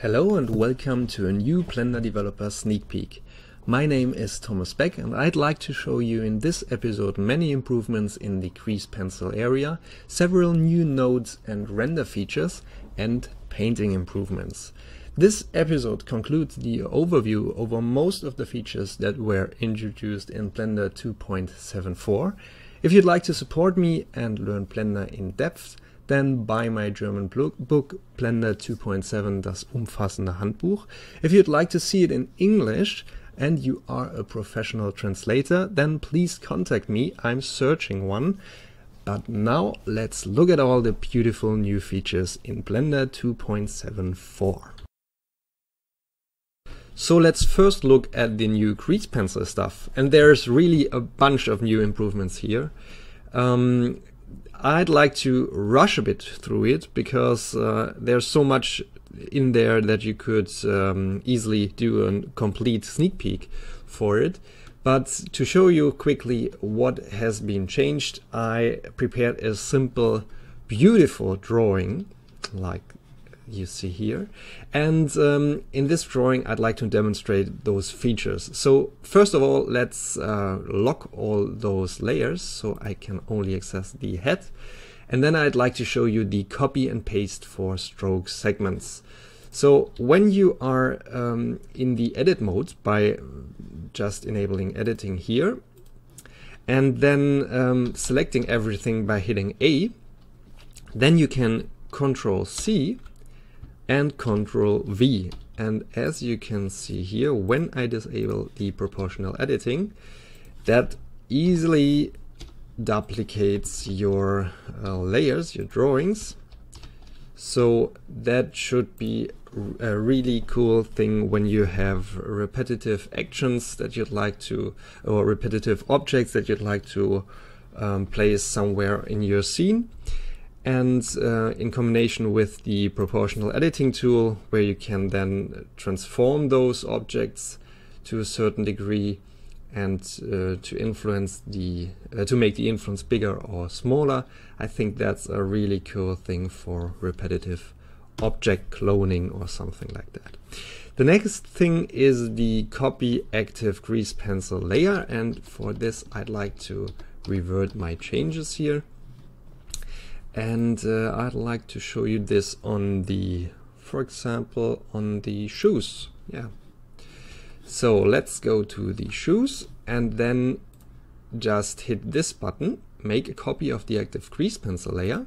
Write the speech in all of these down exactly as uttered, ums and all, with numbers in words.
Hello and welcome to a new Blender Developer Sneak Peek. My name is Thomas Beck and I'd like to show you in this episode many improvements in the Grease Pencil area, several new nodes and render features, and painting improvements. This episode concludes the overview over most of the features that were introduced in Blender two point seven four. If you'd like to support me and learn Blender in depth, then buy my German book, Blender two point seven Das umfassende Handbuch. If you'd like to see it in English and you are a professional translator, then please contact me, I'm searching one. But now let's look at all the beautiful new features in Blender two point seven four. So let's first look at the new Grease Pencil stuff. And there's really a bunch of new improvements here. Um, I'd like to rush a bit through it because uh, there's so much in there that you could um, easily do a complete sneak peek for it. But to show you quickly what has been changed, I prepared a simple, beautiful drawing like you see here. And um, in this drawing, I'd like to demonstrate those features. So first of all, let's uh, lock all those layers so I can only access the head. And then I'd like to show you the copy and paste for stroke segments. So when you are um, in the edit mode by just enabling editing here, and then um, selecting everything by hitting A, then you can Control C and Control V. And as you can see here, when I disable the proportional editing, that easily duplicates your uh, layers, your drawings. So that should be a really cool thing when you have repetitive actions that you'd like to, or repetitive objects that you'd like to um, place somewhere in your scene. And uh, in combination with the proportional editing tool, where you can then transform those objects to a certain degree and uh, to influence the uh, to make the influence bigger or smaller, I think that's a really cool thing for repetitive object cloning or something like that. The next thing is the copy active Grease Pencil layer, and for this I'd like to revert my changes here. And uh, I'd like to show you this on the, for example, on the shoes. Yeah. So let's go to the shoes and then just hit this button, make a copy of the active Grease Pencil layer.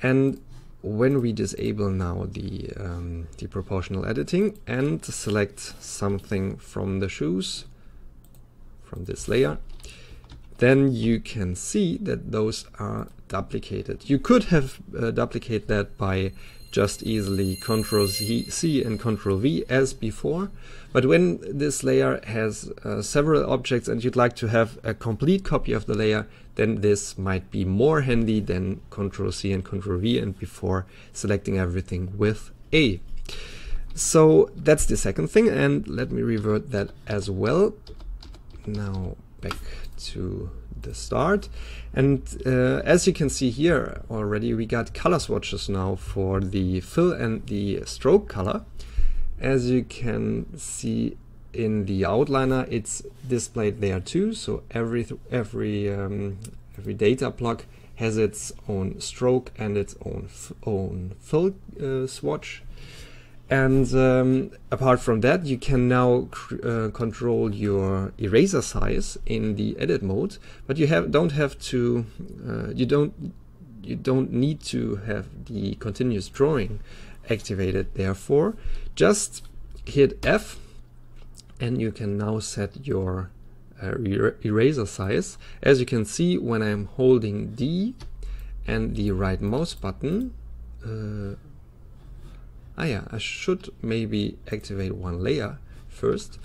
And when we disable now the, um, the proportional editing and select something from the shoes, from this layer, then you can see that those are duplicated. You could have uh, duplicated that by just easily Control Z, C and Control V as before, but when this layer has uh, several objects and you'd like to have a complete copy of the layer, then this might be more handy than Control C and Control V and before selecting everything with A. So that's the second thing, and let me revert that as well. Now back to the start, and uh, as you can see here already, we got color swatches now for the fill and the stroke color. As you can see in the outliner, it's displayed there too, so every every um, every data block has its own stroke and its own own fill uh, swatch. And um, apart from that, you can now uh, control your eraser size in the edit mode, but you have don't have to uh, you don't you don't need to have the continuous drawing activated. Therefore, just hit F and you can now set your uh, er eraser size. As you can see, when I'm holding D and the right mouse button, uh, Ah yeah, I should maybe activate one layer first.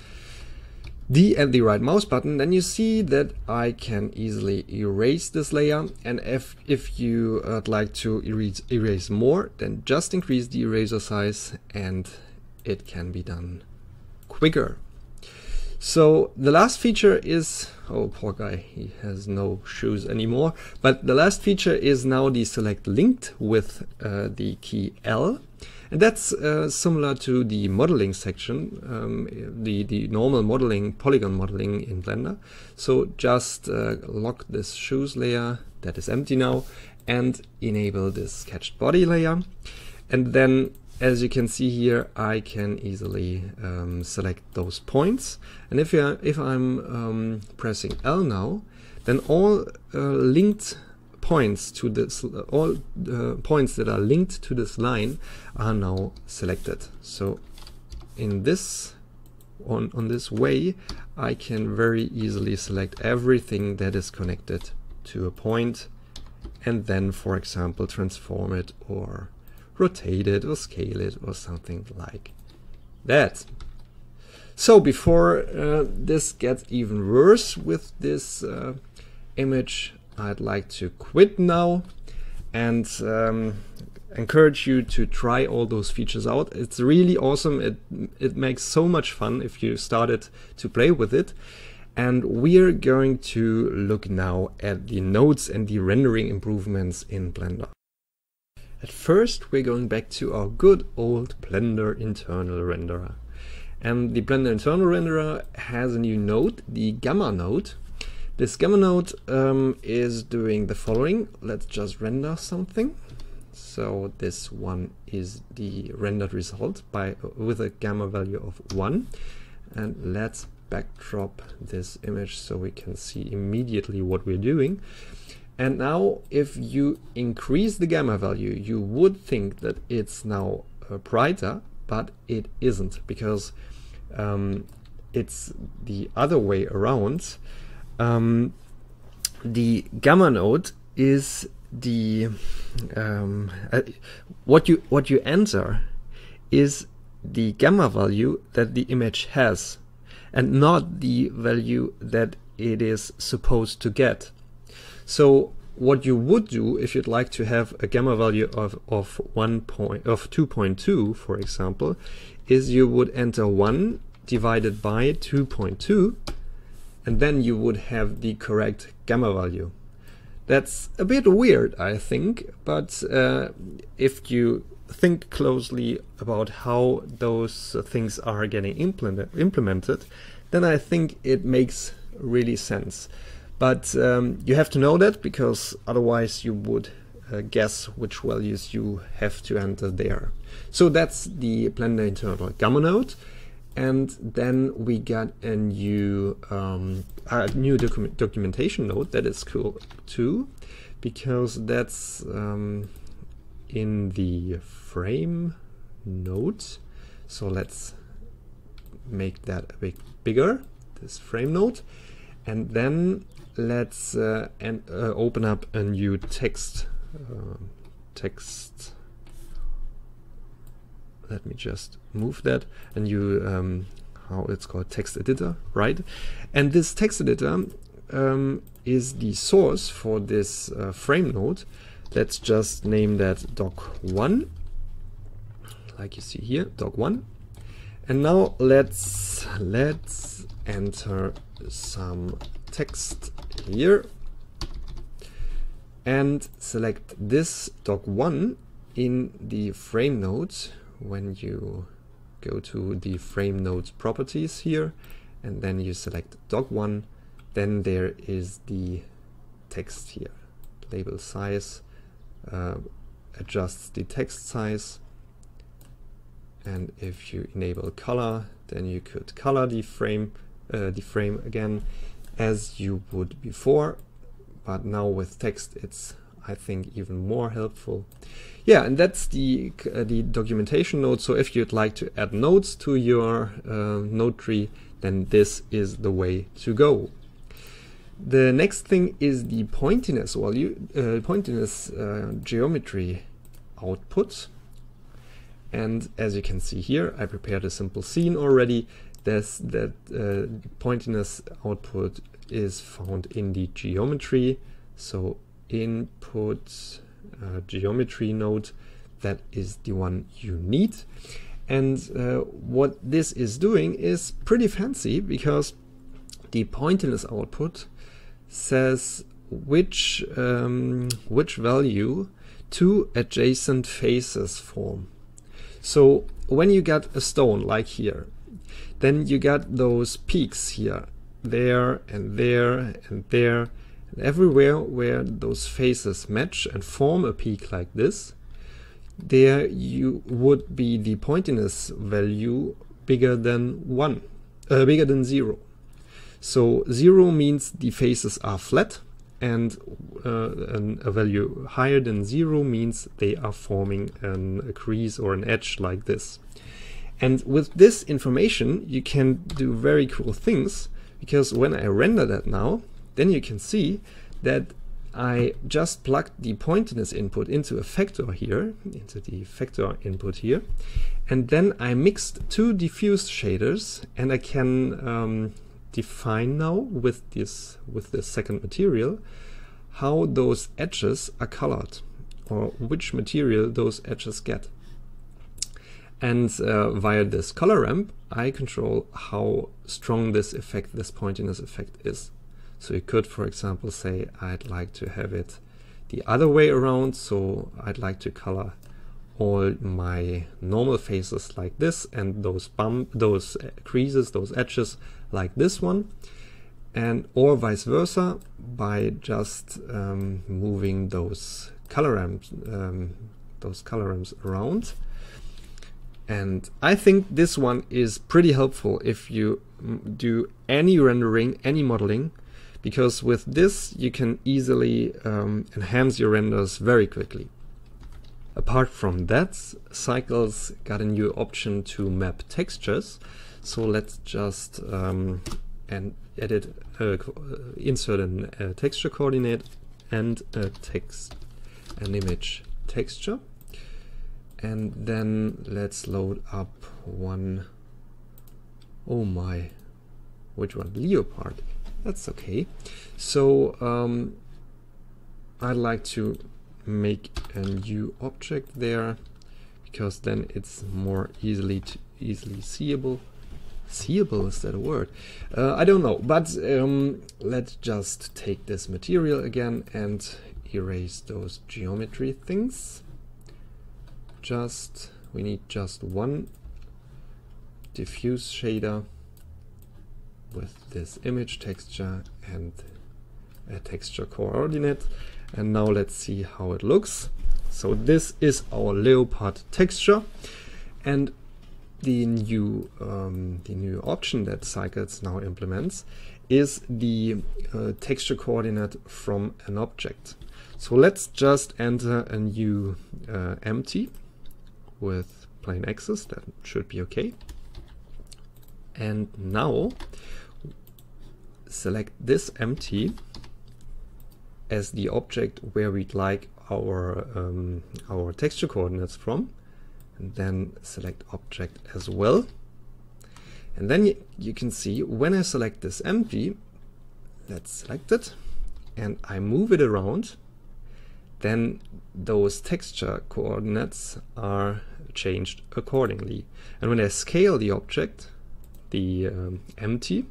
D and the right mouse button, then you see that I can easily erase this layer. And if, if you would like to erase, erase more, then just increase the eraser size and it can be done quicker. So the last feature is, oh poor guy, he has no shoes anymore. But the last feature is now the select linked with uh, the key L. And that's uh, similar to the modeling section, um, the, the normal modeling, polygon modeling in Blender. So just uh, lock this shoes layer that is empty now and enable this sketched body layer. And then, as you can see here, I can easily um, select those points. And if, you, if I'm um, pressing L now, then all uh, linked points to this, all uh, points that are linked to this line are now selected. So in this, on, on this way, I can very easily select everything that is connected to a point and then, for example, transform it or rotate it or scale it or something like that. So before uh, this gets even worse with this uh, image, I'd like to quit now and um, encourage you to try all those features out. It's really awesome. It, it makes so much fun if you started to play with it. And we're going to look now at the nodes and the rendering improvements in Blender. At first, we're going back to our good old Blender internal renderer. And the Blender internal renderer has a new node, the Gamma node. This Gamma node um, is doing the following. Let's just render something. So this one is the rendered result by with a Gamma value of one. And let's backdrop this image so we can see immediately what we're doing. And now, if you increase the Gamma value, you would think that it's now uh, brighter, but it isn't, because um, it's the other way around. Um, the Gamma node is the um, uh, what you what you enter is the Gamma value that the image has, and not the value that it is supposed to get. So what you would do if you'd like to have a Gamma value of, of one point of two point two, for example, is you would enter one divided by two point two, and then you would have the correct Gamma value. That's a bit weird, I think, but uh, if you think closely about how those things are getting implement implemented, then I think it makes really sense. But um, you have to know that, because otherwise you would uh, guess which values you have to enter there. So that's the Blender internal Gamma node. And then we got a new um, a new docu documentation node that is cool too, because that's um, in the frame node. So let's make that a bit bigger, this frame node. And then let's uh, and, uh, open up a new text, uh, text, let me just move that, a new, um, how it's called, text editor, right? And this text editor um, is the source for this uh, frame node. Let's just name that doc one, like you see here, doc one. And now let's, let's enter some text here and select this doc one in the frame node when you go to the frame node properties here, and then you select doc one. Then there is the text here. Label size uh, adjusts the text size, and if you enable color, then you could color the frame uh, the frame again as you would before, but now with text it's, I think, even more helpful. Yeah, and that's the uh, the documentation node. So if you'd like to add nodes to your uh, node tree, then this is the way to go. The next thing is the pointiness value, uh, pointiness uh, geometry output. And as you can see here, I prepared a simple scene already. This, that uh, pointiness output is found in the geometry, so input uh, geometry node, that is the one you need. And uh, what this is doing is pretty fancy, because the pointiness output says which, um, which value two adjacent faces form. So when you get a stone like here, then you get those peaks here, there and there and there, and everywhere where those faces match and form a peak like this, there you would be the pointiness value bigger than one, uh, bigger than zero. So zero means the faces are flat, and uh, an, a value higher than zero means they are forming an, a crease or an edge like this. And with this information you can do very cool things, because when I render that now, then you can see that I just plugged the pointiness input into a factor here, into the factor input here, and then I mixed two diffuse shaders, and I can um, define now with this with the second material how those edges are colored, or which material those edges get. And uh, via this color ramp, I control how strong this effect, this pointiness effect is. So you could, for example, say I'd like to have it the other way around, so I'd like to color all my normal faces like this, and those bump, those creases, those edges like this one, and or vice versa, by just um, moving those color ramps, um, those color ramps around. And I think this one is pretty helpful if you do any rendering, any modeling, because with this you can easily um, enhance your renders very quickly. Apart from that, Cycles got a new option to map textures. So let's just um, and edit, uh, insert an, a texture coordinate and a text, an image texture. And then let's load up one, oh my, which one? Leopard, that's okay. So um, I'd like to make a new object there, because then it's more easily to easily seeable. Seeable, is that a word? Uh, I don't know, but um, let's just take this material again and erase those geometry things. Just we need just one diffuse shader with this image texture and a texture coordinate, and now let's see how it looks. So this is our leopard texture, and the new um, the new option that Cycles now implements is the uh, texture coordinate from an object. So let's just enter a new uh, empty with plain axis, that should be okay. And now select this empty as the object where we'd like our, um, our texture coordinates from, and then select object as well. And then you can see when I select this empty, let's select it, and I move it around, then those texture coordinates are changed accordingly. And when I scale the object, the um, empty,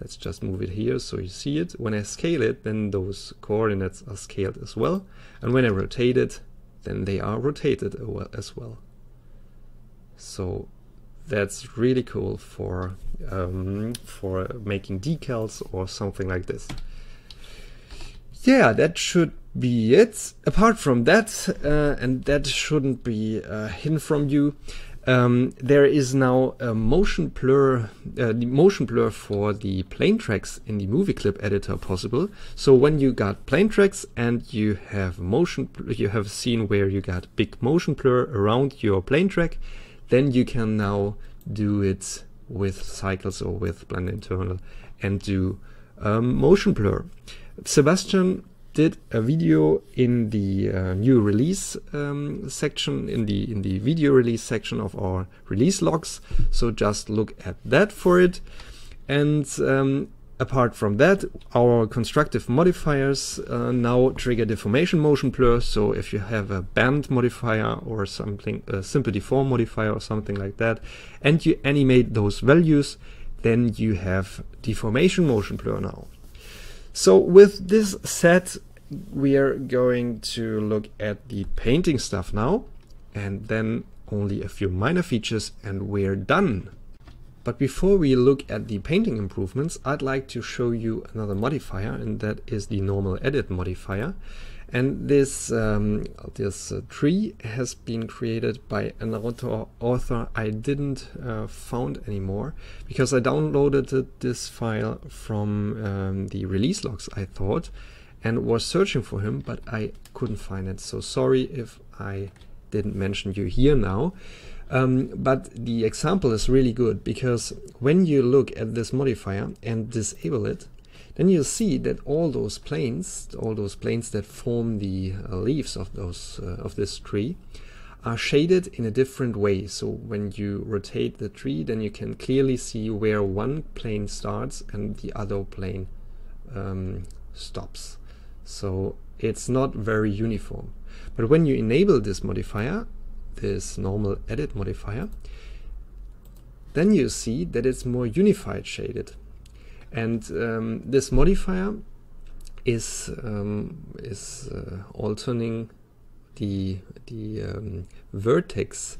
let's just move it here so you see it. When I scale it, then those coordinates are scaled as well. And when I rotate it, then they are rotated as well. So that's really cool for, um, for making decals or something like this. Yeah, that should be it. Apart from that, uh, and that shouldn't be uh, hidden from you, um, there is now a motion blur, uh, the motion blur for the plane tracks in the movie clip editor possible. So when you got plane tracks and you have motion, you have a scene where you got big motion blur around your plane track, then you can now do it with Cycles or with Blender Internal and do um, motion blur. Sebastian did a video in the uh, new release um, section, in the in the video release section of our release logs, so just look at that for it. And um, apart from that, our constructive modifiers uh, now trigger deformation motion blur. So if you have a bend modifier or something, a simple deform modifier or something like that, and you animate those values, then you have deformation motion blur now. So with this set, we are going to look at the painting stuff now, and then only a few minor features, and we're done. But before we look at the painting improvements, I'd like to show you another modifier, and that is the Normal Edit Modifier. And this, um, this uh, tree has been created by an author, author I didn't uh, found anymore, because I downloaded this file from um, the release logs, I thought, and was searching for him, but I couldn't find it. So sorry if I didn't mention you here now. Um, but the example is really good, because when you look at this modifier and disable it, then you'll see that all those planes, all those planes that form the uh, leaves of those uh, of this tree, are shaded in a different way. So when you rotate the tree, then you can clearly see where one plane starts and the other plane um, stops. So it's not very uniform. But when you enable this modifier, this Normal Edit Modifier, then you see that it's more unified shaded. And um, this modifier is um, is uh, alternating the the um, vertex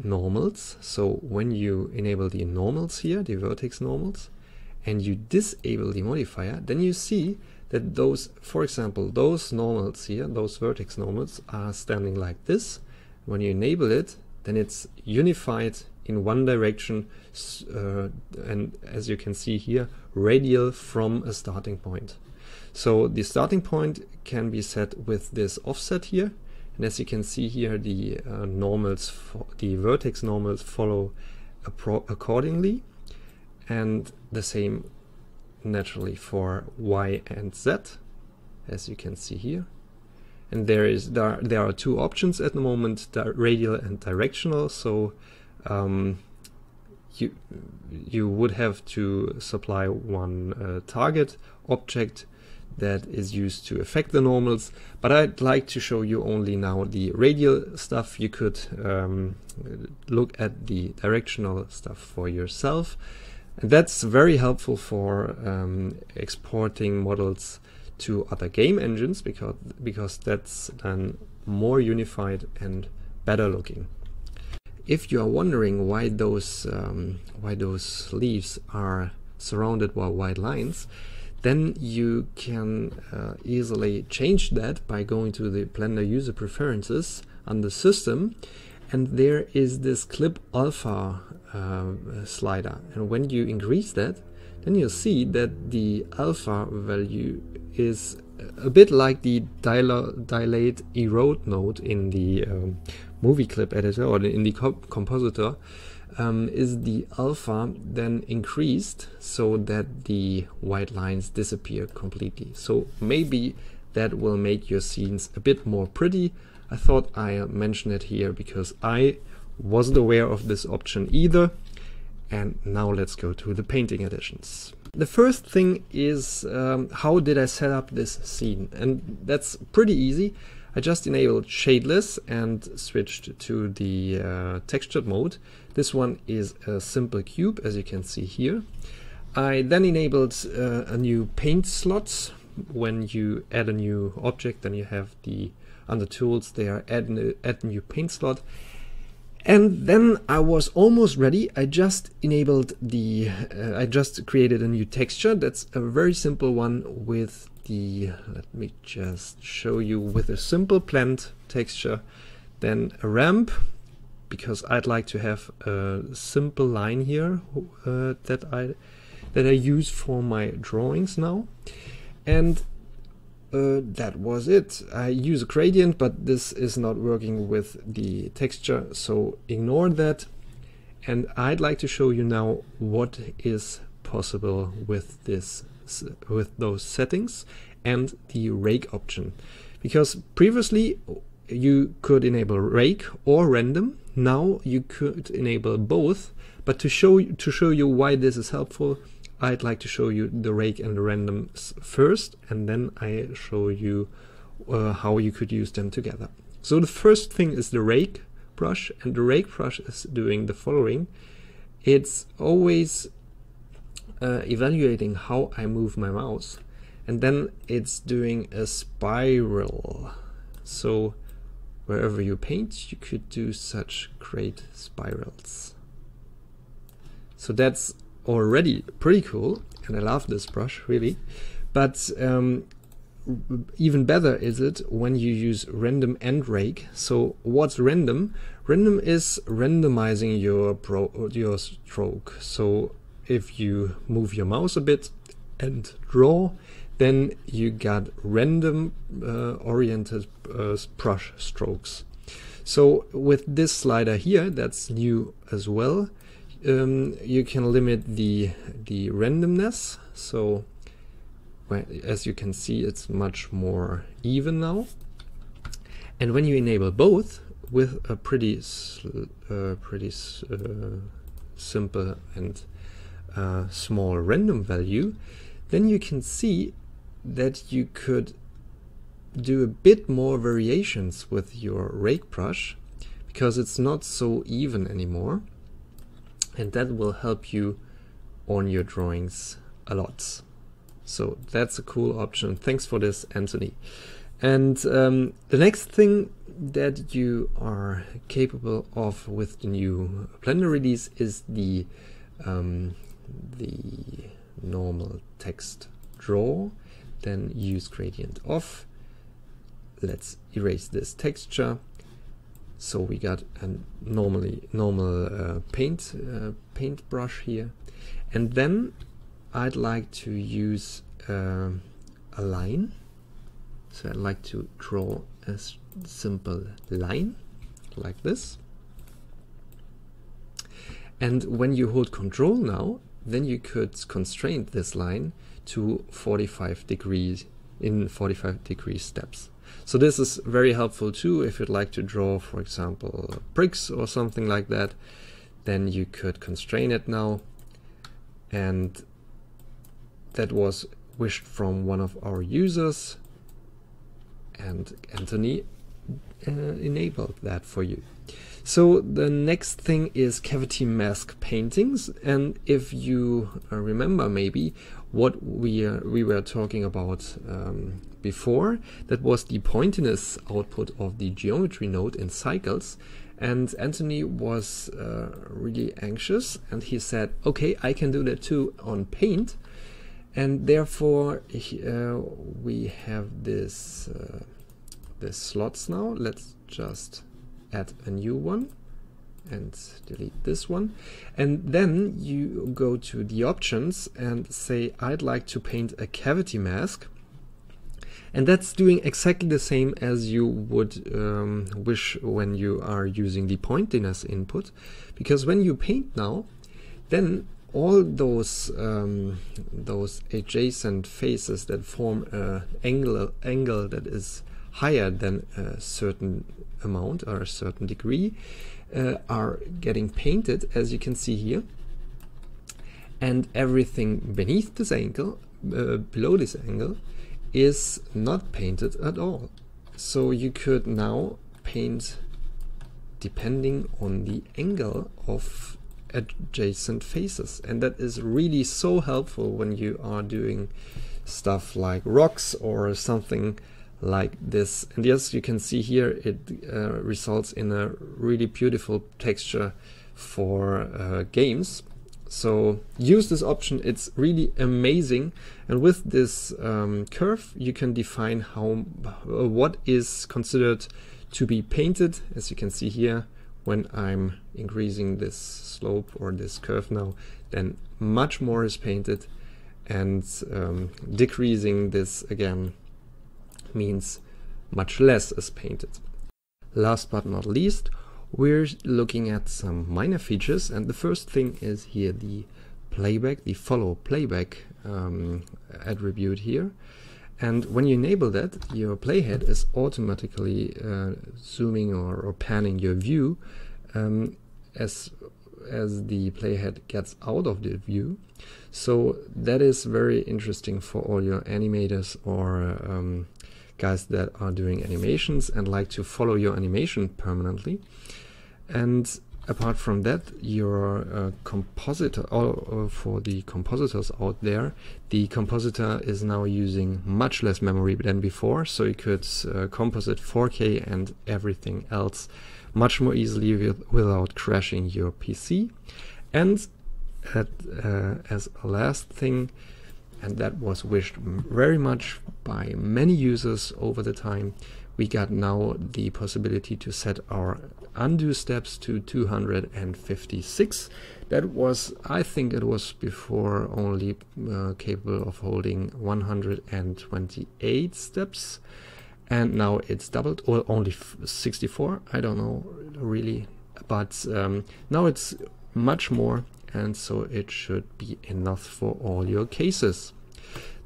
normals. So when you enable the normals here, the vertex normals, and you disable the modifier, then you see that those, for example, those normals here, those vertex normals, are standing like this. When you enable it, then it's unified in one direction, uh, and as you can see here, radial from a starting point. So the starting point can be set with this offset here, and as you can see here, the uh, normals, the vertex normals follow accordingly, and the same naturally for Y and Z, as you can see here. And there is there are, there are two options at the moment, radial and directional. So Um, you, you would have to supply one uh, target object that is used to affect the normals, but I'd like to show you only now the radial stuff. You could um, look at the directional stuff for yourself, and that's very helpful for um, exporting models to other game engines, because, because that's then more unified and better looking. If you are wondering why those um, why those leaves are surrounded by white lines, then you can uh, easily change that by going to the Blender User Preferences under System, and there is this Clip Alpha uh, slider. And when you increase that, then you'll see that the alpha value is a bit like the dil dilate erode node in the um, movie clip editor or in the comp compositor um, is the alpha then increased so that the white lines disappear completely. So maybe that will make your scenes a bit more pretty. I thought I'll mention it here because I wasn't aware of this option either. And now let's go to the painting editions. The first thing is um, how did I set up this scene, and that's pretty easy. I just enabled shadeless and switched to the uh, textured mode. This one is a simple cube, as you can see here. I then enabled uh, a new paint slots. When you add a new object, then you have the under tools there, add new, add new paint slot. And then I was almost ready. I just enabled the, uh, I just created a new texture. That's a very simple one with the, let me just show you, with a simple plant texture, then a ramp, because I'd like to have a simple line here uh, that I that I use for my drawings now. And Uh, that was it. I use a gradient, but this is not working with the texture, so ignore that. And I'd like to show you now what is possible with this, with those settings and the rake option, because previously you could enable rake or random. Now you could enable both. But to show to show you why this is helpful, I'd like to show you the rake and the randoms first, and then I show you uh, how you could use them together. So the first thing is the rake brush, and the rake brush is doing the following. It's always uh, evaluating how I move my mouse, and then it's doing a spiral. So wherever you paint, you could do such great spirals. So that's already pretty cool, and I love this brush, really. But um, even better is it when you use random and rake. So what's random? Random is randomizing your, pro your stroke. So if you move your mouse a bit and draw, then you got random uh, oriented uh, brush strokes. So with this slider here, that's new as well, um, you can limit the, the randomness. So well, as you can see, it's much more even now. And when you enable both with a pretty, uh, pretty uh, simple and uh, small random value, then you can see that you could do a bit more variations with your rake brush, because it's not so even anymore, and that will help you on your drawings a lot. So that's a cool option. Thanks for this, Anthony. And um, the next thing that you are capable of with the new Blender release is the um, the normal text draw. Then use gradient off. Let's erase this texture. So we got a normally normal uh, paint uh, paint brush here, and then I'd like to use uh, a line. So I'd like to draw a simple line like this. And when you hold Control now, then you could constrain this line to forty-five degrees in forty-five degree steps. So this is very helpful too if you'd like to draw, for example, bricks or something like that. Then you could constrain it now, and that was wished from one of our users, and Anthony uh, enabled that for you. So the next thing is Cavity Mask paintings, and if you uh, remember maybe what we, uh, we were talking about um, before, that was the Pointiness output of the geometry node in Cycles, and Anthony was uh, really anxious, and he said, okay, I can do that too on Paint, and therefore uh, we have this, uh, this slots now. Let's just add a new one and delete this one, and then you go to the options and say, I'd like to paint a cavity mask, and that's doing exactly the same as you would um, wish when you are using the pointiness input, because when you paint now, then all those um, those adjacent faces that form an angle angle that is higher than a certain amount or a certain degree uh, are getting painted, as you can see here, and everything beneath this angle, uh, below this angle, is not painted at all. So you could now paint depending on the angle of adjacent faces, and that is really so helpful when you are doing stuff like rocks or something like this. And yes, you can see here it uh, results in a really beautiful texture for uh, games. So use this option, it's really amazing. And with this um, curve you can define how uh, what is considered to be painted. As you can see here, when I'm increasing this slope or this curve now, then much more is painted, and um, decreasing this again means much less is painted. Last but not least, we're looking at some minor features, and the first thing is here the playback, the follow playback um, attribute here. And when you enable that, your playhead is automatically uh, zooming or, or panning your view um, as as the playhead gets out of the view. So that is very interesting for all your animators or um, guys that are doing animations and like to follow your animation permanently. And Apart from that, your uh, compositor, or uh, for the compositors out there, the compositor is now using much less memory than before, so you could uh, composite four K and everything else much more easily with, without crashing your P C. And at, uh, as a last thing, and that was wished very much by many users over the time, we got now the possibility to set our undo steps to two hundred fifty-six. That was, I think it was before only uh, capable of holding one hundred twenty-eight steps. And now it's doubled, or only sixty-four, I don't know really. But um, now it's much more, and so it should be enough for all your cases.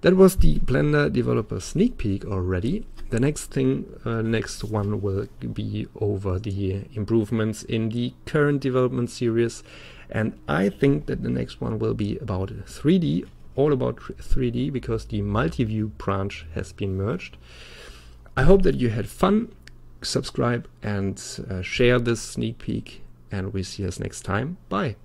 That was the Blender Developer Sneak Peek already. The next thing, uh, next one will be over the improvements in the current development series. And I think that the next one will be about three D, all about three D, because the multi-view branch has been merged. I hope that you had fun. Subscribe and uh, share this sneak peek, and we see us next time. Bye.